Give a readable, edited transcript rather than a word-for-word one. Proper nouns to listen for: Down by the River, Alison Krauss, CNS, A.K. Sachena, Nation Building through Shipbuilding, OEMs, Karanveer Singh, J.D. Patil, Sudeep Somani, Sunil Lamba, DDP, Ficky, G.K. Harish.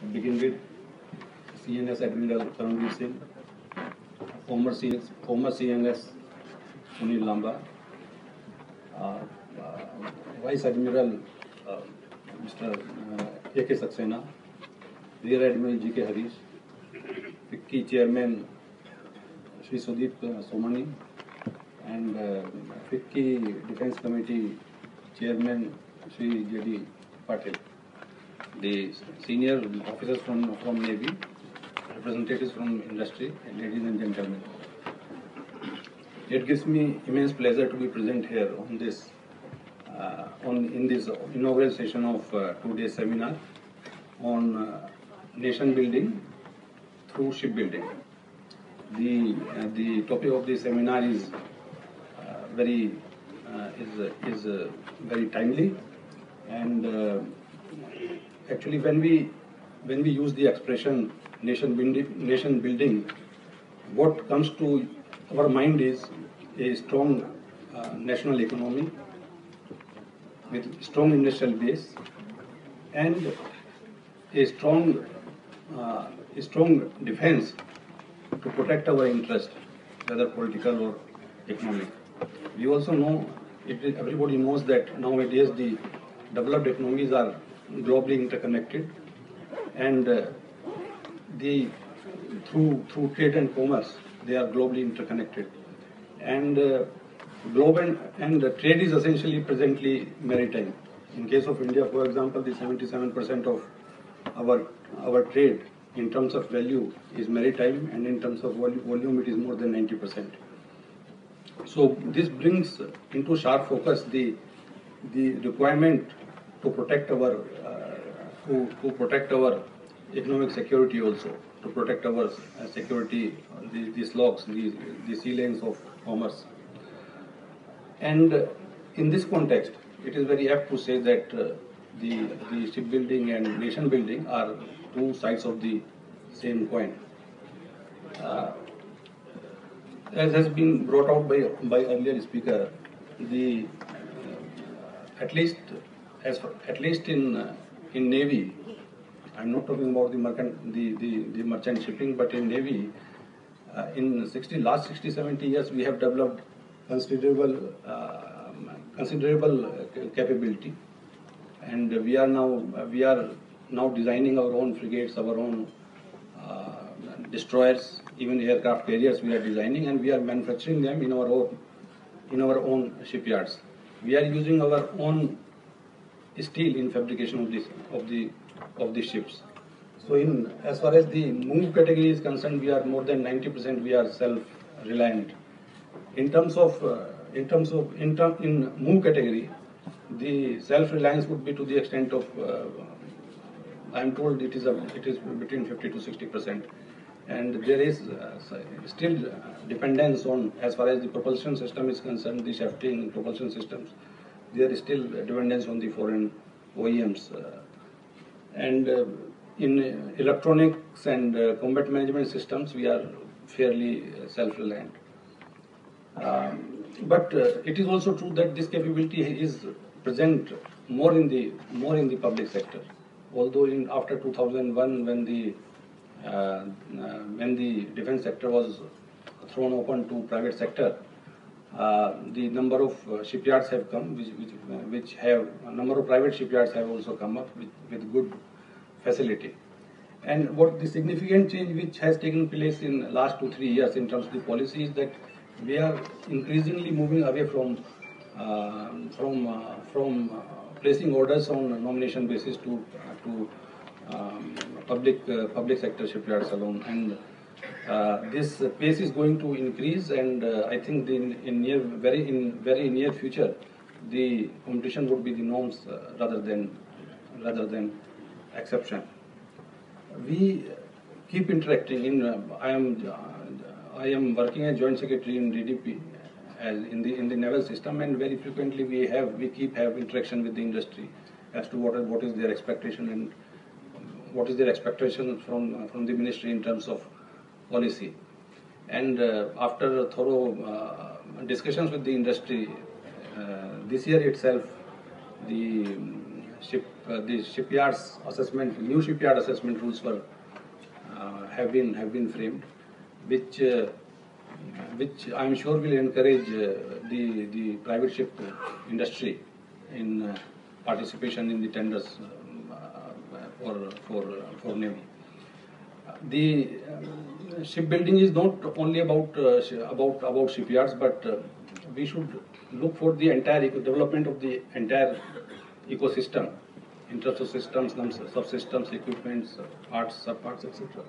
To begin with, CNS Admiral Karanveer Singh, former CNS Sunil Lamba, Vice Admiral Mr. A.K. Sachena, Rear Admiral G.K. Harish, Ficky Chairman Shri Sudeep Somani, and Ficky Defense Committee Chairman Shri J.D. Patil, the senior officers from Navy, representatives from industry, and ladies and gentlemen. It gives me immense pleasure to be present here on this in this inaugural session of two-day seminar on nation building through shipbuilding. The topic of this seminar is very timely, and actually when we use the expression nation building, what comes to our mind is a strong national economy with strong industrial base and a strong defense to protect our interest, whether political or economic. We also know, everybody knows that nowadays the developed economies are globally interconnected, and through trade and commerce they are globally interconnected, and globe and trade is essentially presently maritime. In case of India, for example, the 77% of our trade in terms of value is maritime, and in terms of volume it is more than 90%. So this brings into sharp focus the requirement to protect our to protect our economic security, also to protect our security, these logs, the sea lanes of commerce. And in this context, it is very apt to say that the shipbuilding and nation building are two sides of the same coin. As has been brought out by earlier speaker, at least in Navy, I'm not talking about the merchant shipping, but in Navy, in last 60-70 years, we have developed considerable capability, and we are now designing our own frigates, our own destroyers, even aircraft carriers we are designing, and we are manufacturing them in our own shipyards. We are using our own steel in fabrication of the ships. So as far as the move category is concerned, we are more than 90%. We are self-reliant. In move category, the self-reliance would be to the extent of I am told it is between 50% to 60%, and there is still dependence on, as far as the propulsion system is concerned, the shifting propulsion systems. There is still dependence on the foreign OEMs, and in electronics and combat management systems, we are fairly self-reliant. But it is also true that this capability is present more in the public sector. Although after 2001, when the defense sector was thrown open to private sector, the number of shipyards have come, which have a number of private shipyards have also come up with good facility. And what the significant change which has taken place in last 2-3 years in terms of the policy is that we are increasingly moving away from placing orders on a nomination basis to public sector shipyards alone, and this pace is going to increase. And I think in very near future, the competition would be the norms rather than exception. We keep interacting. I am working as Joint Secretary in DDP, in the naval system, and very frequently we keep interaction with the industry as to what is their expectation and what is their expectation from the ministry in terms of policy. And after thorough discussions with the industry, this year itself, the ship the shipyards assessment, new shipyard assessment rules were have been framed, which I am sure will encourage the private ship industry in participation in the tenders for Navy. The shipbuilding is not only about shipyards, but we should look for the entire development of the entire ecosystem in terms of systems, subsystems, equipments, parts, subparts, etc.